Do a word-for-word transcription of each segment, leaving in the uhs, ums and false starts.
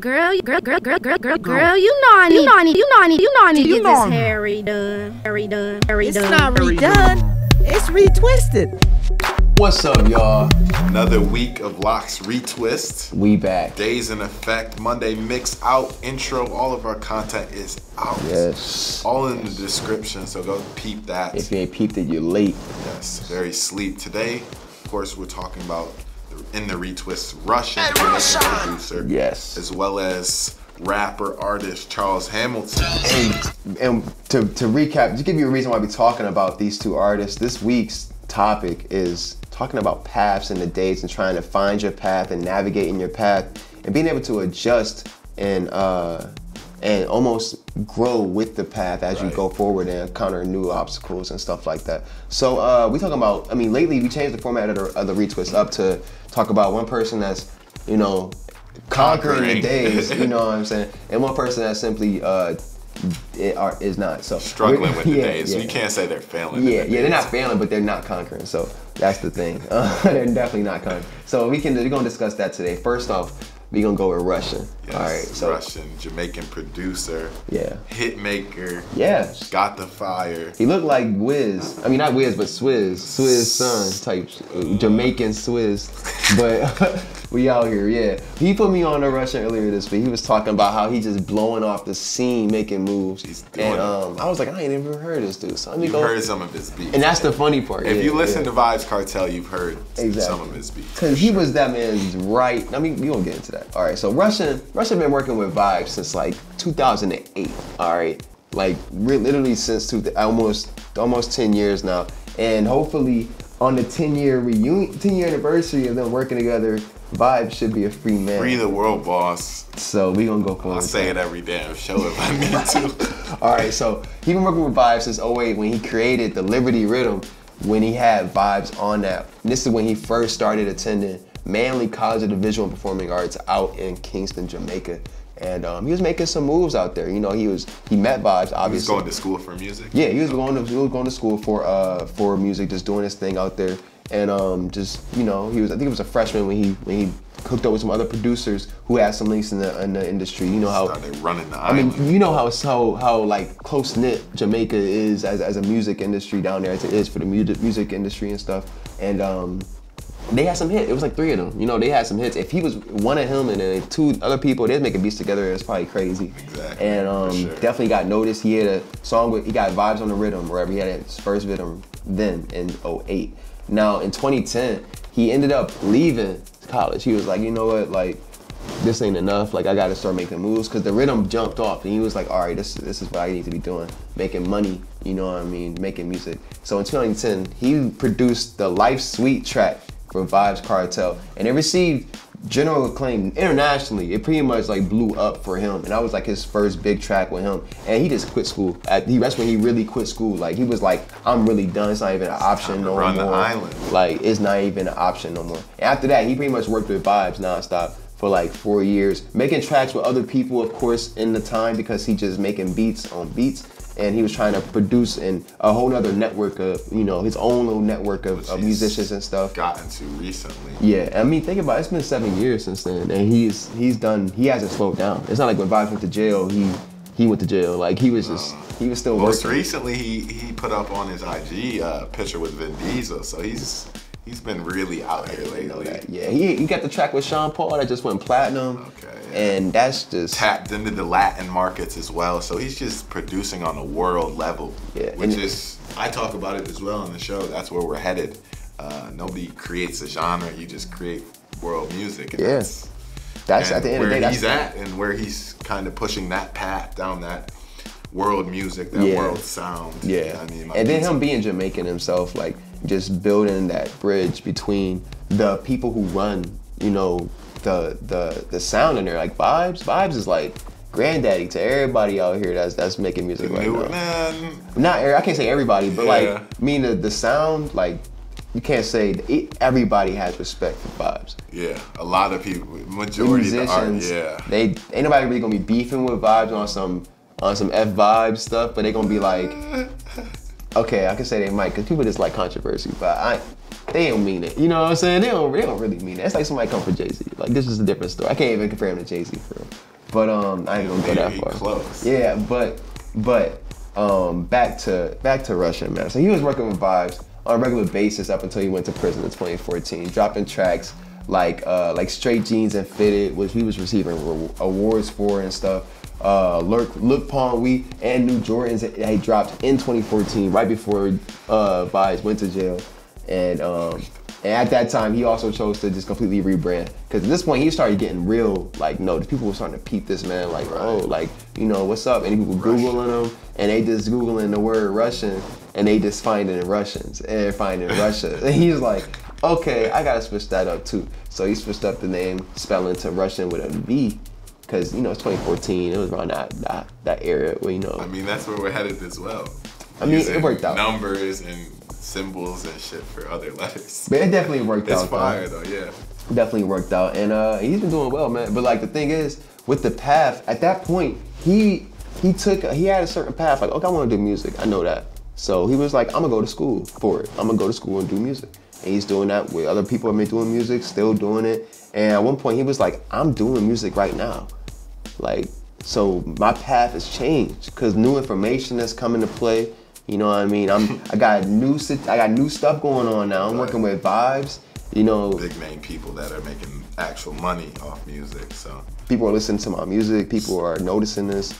Girl, girl, girl, girl, girl, girl, girl, you know I need, you know I need, you know I need, you know I need to get this hair redone, hair redone, hair redone. It's not redone, it's retwisted. What's up, y'all? Another week of Locks Retwist. We back. Days in effect. Monday mix out, intro. All of our content is out. Yes. All in the description, so go peep that. If you ain't peeped it, you're late. Yes, very sleep. Today, of course, we're talking about the, in the Retwist, Russian hey, producer. Yes. As well as rapper, artist, Charles Hamilton. And, and to, to recap, just give you a reason why we're talking about these two artists. This week's topic is talking about paths and the dates and trying to find your path and navigating your path and being able to adjust and uh, and almost grow with the path as right. you go forward and encounter new obstacles and stuff like that. So uh, we talking about, I mean, lately we changed the format of the, of the Retwist up to talk about one person that's, you know, conquering, conquering. the days, you know what I'm saying? And one person that's simply uh, It are, is not so struggling with the yeah, days. Yeah. You can't say they're failing. Yeah, the yeah, they're not failing, but they're not conquering. So that's the thing. Uh, they're definitely not conquering. So we can we're gonna discuss that today. First off, we're gonna go with Rvssian. Yes, all right, so Rvssian, Jamaican producer. Yeah. Hit maker. Yeah. Got the fire. He looked like Wiz. I mean, not Wiz, but Swizz, Swizz Son type, uh, Jamaican Swizz. But we out here, yeah. He put me on a Rvssian earlier this week. He was talking about how he just blowing off the scene, making moves. He's doing and um, it. I was like, I ain't even heard this dude. So let me you've go. heard some of his beats. And that's the funny part. If yeah, you listen yeah. to Vybz Kartel, you've heard exactly. some of his beats. Because he sure. was that man's right. I mean, we gonna get into that. All right, so Rvssian, Rvssian been working with Vybz since like two thousand eight. All right, like literally since two, almost almost ten years now. And hopefully on the ten year reunion, ten year anniversary of them working together, Vybz should be a free man. Free the world, boss. So we gonna go for it. I say it every damn show if I need to. All right, so he been working with Vybz since oh eight when he created the Liberty Rhythm, when he had Vybz on that. And this is when he first started attending Manly College of the Visual and Performing Arts out in Kingston, Jamaica. And um, he was making some moves out there. You know, he was he met Vybz, obviously. He was going to school for music. Yeah, he was going to he was going to school for uh for music, just doing his thing out there. And um, just, you know, he was, I think he was a freshman when he when he hooked up with some other producers who had some links in the in the industry. You know how started running the island. I mean, you know how how how like close knit Jamaica is as as a music industry down there as it is for the music music industry and stuff. And um, they had some hits. It was like three of them. You know, they had some hits. If he was one of him and then two other people, they'd making beats together. It was probably crazy. Exactly. And um, sure. definitely got noticed. He had a song with he got Vybz on the Rhythm wherever he had his first rhythm then in oh eight. Now in twenty ten, he ended up leaving college. He was like, you know what, like this ain't enough. Like I gotta start making moves because the rhythm jumped off, and he was like, all right, this this is what I need to be doing, making money. You know what I mean, making music. So in twenty ten, he produced the Life Sweet track for Vybz Kartel, and it received general acclaim internationally. It pretty much like blew up for him, and that was like his first big track with him. And he just quit school. At, he, that's when he really quit school. Like he was like, I'm really done. It's not even an option no run more. The island. Like it's not even an option no more. And after that, he pretty much worked with Vybz nonstop for like four years, making tracks with other people, of course, in the time because he just making beats on beats. And he was trying to produce in a whole nother network of, you know, his own little network of, of musicians and stuff. Got into recently. Yeah, I mean, think about it, it's been seven years since then, and he's he's done. He hasn't slowed down. It's not like when Vybz went to jail, he he went to jail. Like he was just he was still. Most working. recently, he he put up on his I G uh, picture with Vin Diesel, so he's. He's been really out here lately. Yeah, he, he got the track with Sean Paul that just went platinum. Okay. Yeah. And that's just... Tapped into the Latin markets as well. So he's just producing on a world level. Yeah. Which and is, I talk about it as well on the show. That's where we're headed. Uh, nobody creates a genre. You just create world music. And yeah. That's, that's and at the end of the day. Where he's at and where he's kind of pushing that path down that world music, that yeah. world sound. Yeah. You know I mean? Like and then him being Jamaican himself, like, just building that bridge between the people who run, you know, the the the sound in there. Like Vybz, Vybz is like granddaddy to everybody out here that's that's making music right now. Man. Not I can't say everybody, but yeah. like I mean the, the sound, like you can't say it, everybody has respect for Vybz. Yeah, a lot of people, majority of the art, yeah. They ain't nobody really gonna be beefing with Vybz on some on some F Vybz stuff, but they gonna be like. Okay, I can say they might, because people just like controversy, but I they don't mean it. You know what I'm saying? They don't, they don't really mean it. It's like somebody come for Jay-Z. Like, this is a different story. I can't even compare him to Jay-Z for real. But um, I ain't gonna go that far. Close. Yeah, but but um, back to back to Rvssian, man. So he was working with Vybz on a regular basis up until he went to prison in twenty fourteen, dropping tracks like uh, like Straight Jeans and Fitted, which he was receiving awards for and stuff. Uh, Lurk, Look Pawn Wee and New Jordans that he dropped in twenty fourteen, right before uh, Vybz went to jail. And um, and at that time, he also chose to just completely rebrand. Because at this point, he started getting real, like, no, the people were starting to peep this man, like, right. oh, like, you know, what's up? And people Googling him, and they just Googling the word Rvssian, and they just finding Russians, and finding Russia. And he's like, okay, I gotta switch that up too. So he switched up the name, spelling to Rvssian with a V. Because, you know, it's twenty fourteen, it was around that, that, that area where, you know. I mean, that's where we're headed as well. I mean, it worked out. Numbers and symbols and shit for other letters. But it definitely worked out. It's fire though, yeah. Definitely worked out. And uh, he's been doing well, man. But like, the thing is, with the path, at that point, he he took, he had a certain path. Like, okay, I wanna do music, I know that. So he was like, I'm gonna go to school for it. I'm gonna go to school and do music. And he's doing that with other people have been doing music, still doing it. And at one point he was like, I'm doing music right now. Like, so my path has changed because new information that's come into play. You know what I mean? I'm I got new I got new stuff going on now. I'm but working with Vybz. You know, big name people that are making actual money off music. So people are listening to my music. People are noticing this.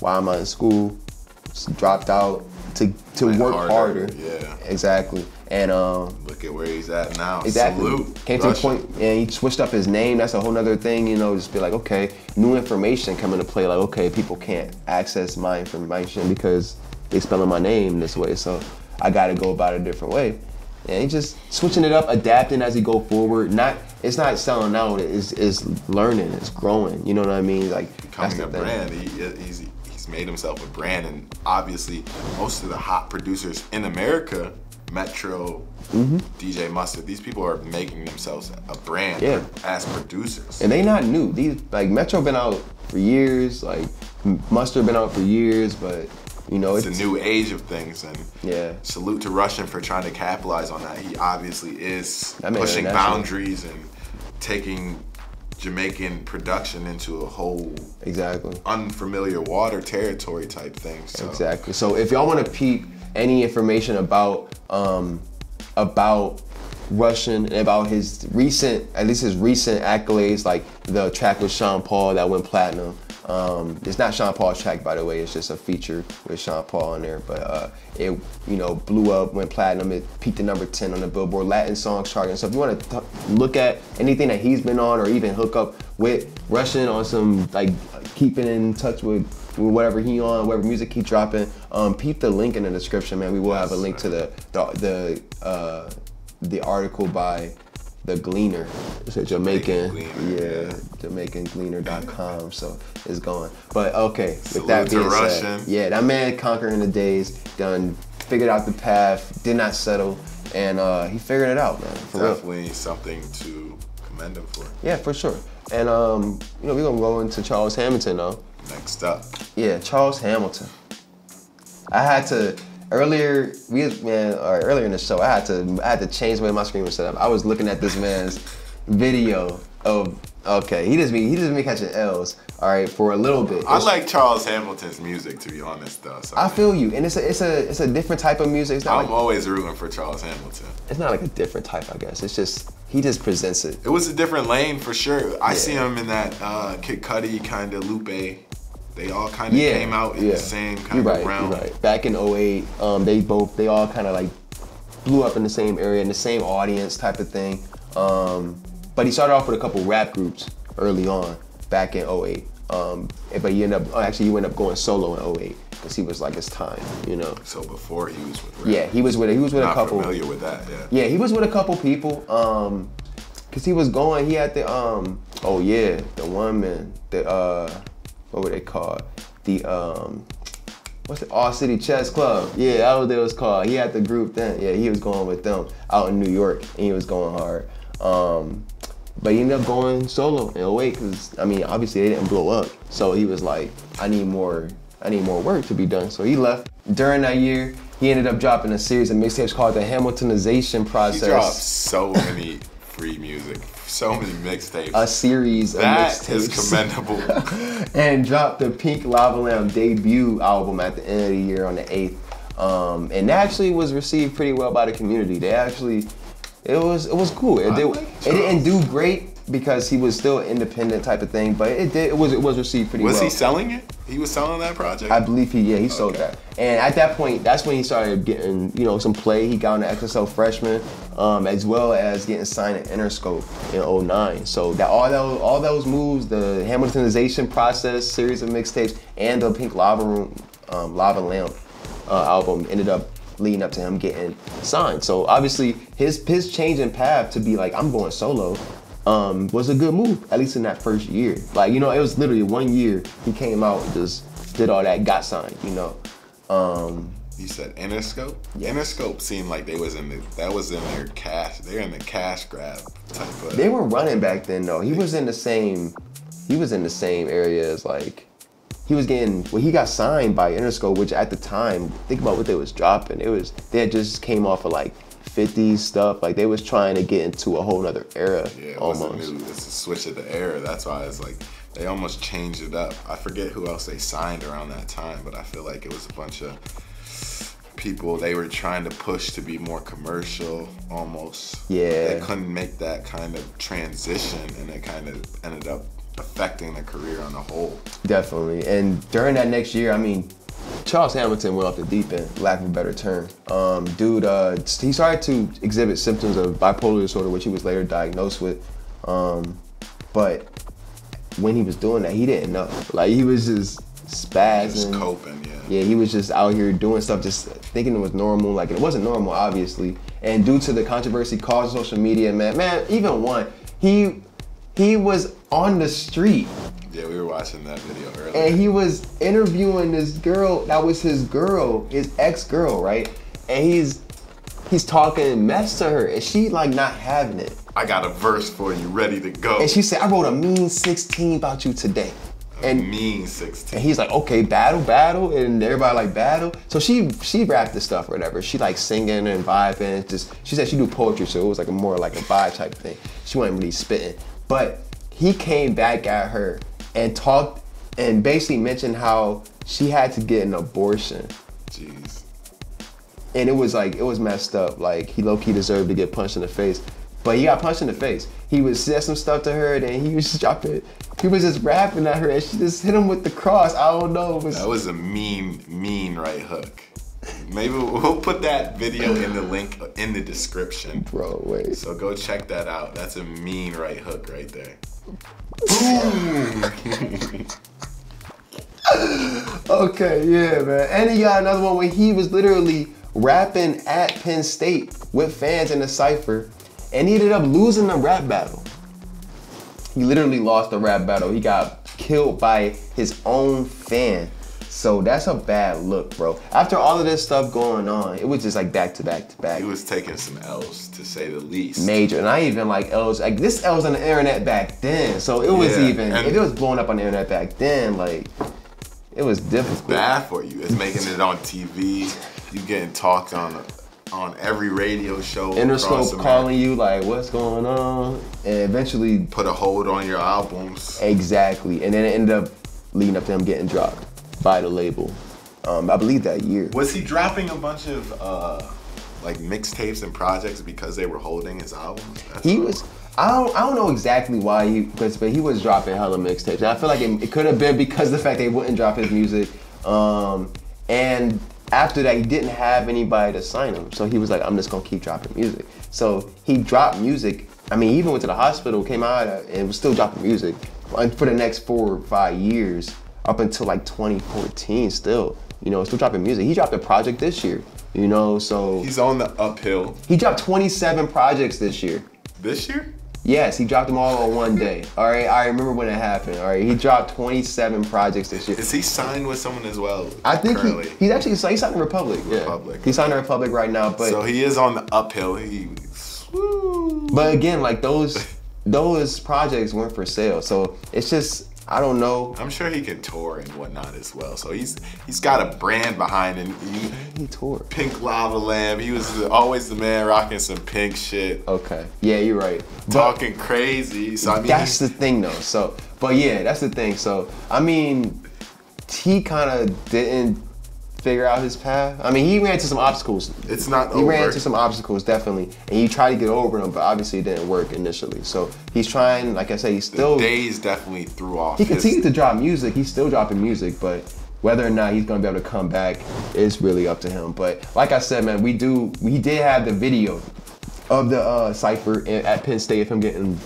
Why am I in school? Just dropped out to to Play work harder. harder. Yeah, exactly. And um, look at where he's at now. Exactly. Salute. Came Rvssian. to a point, and he switched up his name. That's a whole nother thing, you know. Just be like, okay, new information coming to play. Like, okay, people can't access my information because they spelling my name this way. So I got to go about it a different way. And he just switching it up, adapting as he go forward. Not, it's not selling out. It's it's learning. It's growing. You know what I mean? Like becoming a brand. He, he's he's made himself a brand, and obviously most of the hot producers in America. Metro, mm-hmm. D J Mustard. These people are making themselves a brand yeah. as producers, and they not new. These like Metro been out for years, like Mustard been out for years, but you know it's, it's a new age of things. And yeah, salute to Rvssian for trying to capitalize on that. He obviously is I mean, pushing boundaries true. and taking Jamaican production into a whole exactly unfamiliar water territory type thing. So. Exactly. So if y'all want to peep any information about um, about Rvssian and about his recent, at least his recent accolades, like the track with Sean Paul that went platinum. Um, it's not Sean Paul's track, by the way. It's just a feature with Sean Paul on there. But uh, it, you know, blew up, went platinum. It peaked at number ten on the Billboard Latin Songs chart. And so if you want to look at anything that he's been on, or even hook up with Rvssian on some like keeping in touch with. Whatever he on, whatever music he dropping, um, peep the link in the description, man. We will have a link to the the the, uh, the article by the Gleaner. It's a Jamaican, Jamaican Gleaner, yeah, Jamaican Gleaner dot com. So it's going. But okay, with that being said, yeah, that man conquering the days, done, figured out the path, did not settle, and uh, he figured it out, man. For Definitely real. something to commend him for. Yeah, for sure. And um, you know, we're gonna go into Charles Hamilton though. Next up. Yeah, Charles Hamilton. I had to earlier we man or earlier in the show I had to I had to change the way my screen was set up. I was looking at this man's video of okay, he just be he just be catching L's, all right, for a little bit. I it's, like Charles Hamilton's music, to be honest though. So I man. feel you. And it's a it's a it's a different type of music. It's not I'm like, always rooting for Charles Hamilton. It's not like a different type, I guess. It's just he just presents it. It was a different lane for sure. I yeah. see him in that uh Kid Cudi kind of Lupe. They all kind of yeah, came out in yeah. the same kind right, of realm. Right. Back in oh eight, um, they both, they all kind of like blew up in the same area, in the same audience type of thing. Um, but he started off with a couple rap groups early on, back in oh eight. Um, but he ended up, actually he ended up going solo in oh eight, because he was like, it's time, you know? So before he was with rap. Yeah, he was with, he was with Not a couple. familiar with that, yeah. Yeah, he was with a couple people. Um, Cause he was going, he had the, um, oh yeah, the one man, the, uh, what were they called? The, um, what's it? All City Chess Club. Yeah, that was what it was called. He had the group then. Yeah, he was going with them out in New York, and he was going hard. Um, but he ended up going solo in oh eight, because, I mean, obviously they didn't blow up. So he was like, I need more I need more work to be done. So he left. During that year, he ended up dropping a series of mixtapes called The Hamiltonization Process. He dropped so many free music, so many mixtapes. A series of mixtapes. That is commendable. And dropped the Pink Lava Lamp debut album at the end of the year on the eighth. Um, and actually was received pretty well by the community. They actually, it was it was cool. It, did, it didn't do great because he was still an independent type of thing, but it did it was it was received pretty well. Was he selling it? He was selling that project? I believe he, yeah, he sold that. And at that point, that's when he started getting, you know, some play. He got on the X S L Freshman, um, as well as getting signed at Interscope in oh nine. So that all those, all those moves, the Hamiltonization Process, series of mixtapes, and the Pink Lava Room, um, Lava Lamp, Uh, album ended up leading up to him getting signed. So obviously his his change in path to be like, I'm going solo, um, was a good move, at least in that first year. Like, you know, it was literally one year he came out and just did all that, got signed, you know. Um, you said Interscope? Yeah. Interscope seemed like they was in the, that was in their cash, they're in the cash grab type of. They were running back then though. He was in the same, he was in the same area as like, he was getting, well, he got signed by Interscope, which at the time, think about what they was dropping. It was, they had just came off of like fifties stuff. Like they was trying to get into a whole nother era, yeah, it almost. Wasn't new. It's a switch of the era. That's why it's like, they almost changed it up. I forget who else they signed around that time, but I feel like it was a bunch of people they were trying to push to be more commercial almost. Yeah. They couldn't make that kind of transition and it kind of ended up affecting the career on the whole. Definitely. And during that next year, I mean, Charles Hamilton went off the deep end, lack of a better term. Um, dude, uh, he started to exhibit symptoms of bipolar disorder, which he was later diagnosed with. Um, but when he was doing that, he didn't know. Like, he was just spazzing. Just coping, yeah. Yeah, he was just out here doing stuff, just thinking it was normal. Like, it wasn't normal, obviously. And due to the controversy caused on social media, man, man, even one, he, he was on the street. Yeah, we were watching that video earlier. And he was interviewing this girl that was his girl, his ex-girl, right? And he's he's talking mess to her, and she like not having it. I got a verse for you, ready to go. And she said, I wrote a mean sixteen about you today. A and, mean sixteen. And he's like, okay, battle, battle, and everybody like battle. So she she rapped this stuff or whatever. She like singing and vibing, just, she said she do poetry, so it was like a more like a vibe type thing. She wasn't really spitting. But he came back at her and talked and basically mentioned how she had to get an abortion. Jeez. And it was like, it was messed up. Like, he low-key deserved to get punched in the face, but he got punched in the face. He would say some stuff to her, then he was just dropping, he was just rapping at her and she just hit him with the cross. I don't know. It was, that was a mean, mean right hook. Maybe we'll put that video in the link in the description. Bro, wait. So go check that out. That's a mean right hook right there. Boom! Okay, yeah, man. And he got another one where he was literally rapping at Penn State with fans in the cypher, and he ended up losing the rap battle. He literally lost the rap battle. He got killed by his own fan. So that's a bad look, bro. After all of this stuff going on, it was just like back to back to back. He was taking some L's, to say the least. Major, and I even like L's, like this L's on the internet back then. So it was yeah, even, if it was blowing up on the internet back then, like it was difficult. It's bad for you. It's making it on T V. You getting talked on on every radio show. Interscope calling you like, what's going on? And eventually put a hold on your albums. Exactly, and then it ended up leading up to him getting dropped by the label, um, I believe that year. Was he dropping a bunch of uh, like mixtapes and projects because they were holding his album? That's he was, I don't, I don't know exactly why he, but he was dropping hella mixtapes. And I feel like it, it could have been because of the fact they wouldn't drop his music. Um, and after that, he didn't have anybody to sign him. So he was like, I'm just gonna keep dropping music. So he dropped music. I mean, he even went to the hospital, came out and was still dropping music for the next four or five years. Up until like twenty fourteen still, you know, still dropping music. He dropped a project this year, you know, so. He's on the uphill. He dropped twenty-seven projects this year. This year? Yes, he dropped them all on one day. All right, I remember when it happened. All right, he dropped twenty-seven projects this year. Is he signed with someone as well? I think he, he's actually, he signed to Republic. Republic. Yeah. He signed to Republic right now, but. So he is on the uphill. He, woo. But again, like those, those projects weren't for sale. So it's just, I don't know. I'm sure he can tour and whatnot as well. So he's he's got a brand behind him. He, he toured. Pink Lava Lamp. He was always the man rocking some pink shit. Okay. Yeah, you're right. Talking but crazy. So I mean, that's the thing though. So, but yeah, that's the thing. So I mean, he kind of didn't figure out his path. I mean, he ran into some obstacles. It's not over. He ran into some obstacles, definitely. And he tried to get over them, but obviously it didn't work initially. So he's trying, like I said, he's still- the days definitely threw off. He continues to drop music. He's still dropping music, but whether or not he's gonna be able to come back is really up to him. But like I said, man, we do, we did have the video of the uh, cypher at Penn State of him getting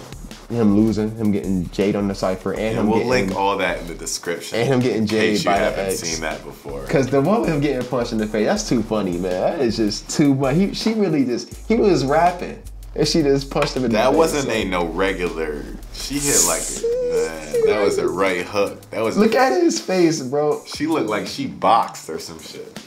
him losing, him getting Jade on the cipher, and, and him we'll getting, link all that in the description. And him getting Jade by the ex. You haven't seen that before. Because the one with him getting punched in the face, that's too funny, man. That is just too much. He, she really just, he was rapping, and she just punched him in that the face. That wasn't so. a no regular. She hit like a, man, that was a right hook. That was. Look a, at his face, bro. She looked like she boxed or some shit.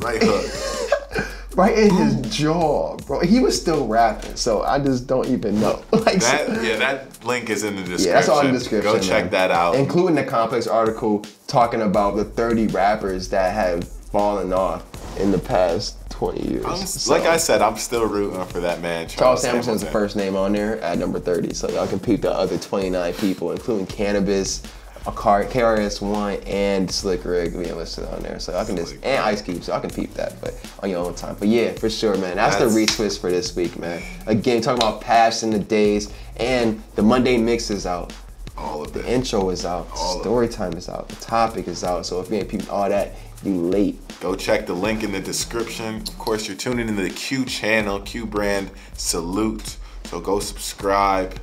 Right hook. Right in his jaw, bro. He was still rapping, so I just don't even know. Like, that, yeah, that link is in the description. Yeah, that's all in the description. Go check man. that out. Including the Complex article talking about the thirty rappers that have fallen off in the past twenty years. I'm, so, like I said, I'm still rooting for that man. Charles, Charles Hamilton's Hamilton. the first name on there at number thirty, so y'all can peep the other twenty-nine people, including Cannabis, a car, K R S One, and Slick Rick being listed on there. So I can just, and Ice Cube, so I can peep that, but on your own time. But yeah, for sure, man. That's, that's the retwist for this week, man. Again, talking about past and the days, and the Monday mix is out. All of it. The intro is out. All Story time is out. The topic is out. So if you ain't peeping all that, you late. Go check the link in the description. Of course, you're tuning into the Q channel, Q brand. Salute. So go subscribe.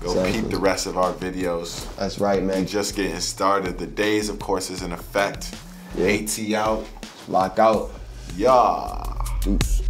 Go exactly. peep the rest of our videos. That's right, man. We're just getting started. The days, of course, is in effect. Yeah. AT out. Lock out. Yeah. Oops.